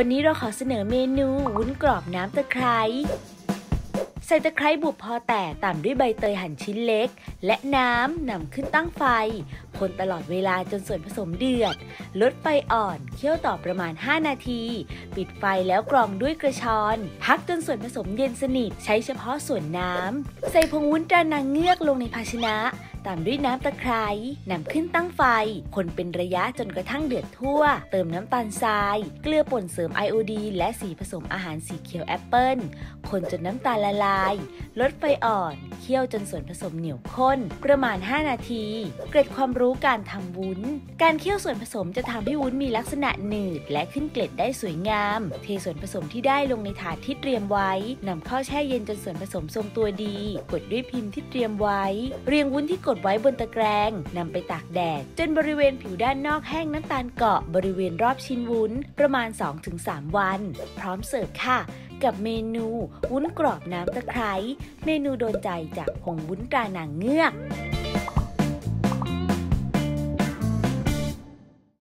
วันนี้เราขอเสนอเมนูวุ้นกรอบน้ำตะไคร้ใส่ตะไคร้บุบพอแตกตามด้วยใบเตยหั่นชิ้นเล็กและน้ำนำขึ้นตั้งไฟคนตลอดเวลาจนส่วนผสมเดือดลดไฟอ่อนเคี่ยวต่อประมาณ5นาทีปิดไฟแล้วกรองด้วยกระชอนพักจนส่วนผสมเย็นสนิทใช้เฉพาะส่วนน้ำใส่ผงวุ้นตรานางเงือกลงในภาชนะตามด้วยน้ำตะไคร้นำขึ้นตั้งไฟคนเป็นระยะจนกระทั่งเดือดทั่วเติมน้ำตาลทรายเกลือป่นเสริมไอโอดีนและสีผสมอาหารสีเขียวแอปเปิ้ลคนจนน้ำตาลละลายลดไฟอ่อนเคี่ยวจนส่วนผสมเหนียวข้นประมาณ5นาทีเกร็ดความรู้การทำวุ้นการเคี่ยวส่วนผสมจะทำให้วุ้นมีลักษณะหนืดและขึ้นเกล็ดได้สวยงามเทส่วนผสมที่ได้ลงในถาดที่เตรียมไว้นำเข้าแช่เย็นจนส่วนผสมทรงตัวดีกดด้วยพิมพ์ที่เตรียมไว้เรียงวุ้นที่กดไว้บนตะแกรงนำไปตากแดดจนบริเวณผิวด้านนอกแห้งน้ำตาลเกาะบริเวณรอบชิ้นวุ้นประมาณ 2-3 วันพร้อมเสิร์ฟค่ะกับเมนูวุ้นกรอบน้ำตะไคร้เมนูโดนใจจากผงวุ้นตรานางเงือก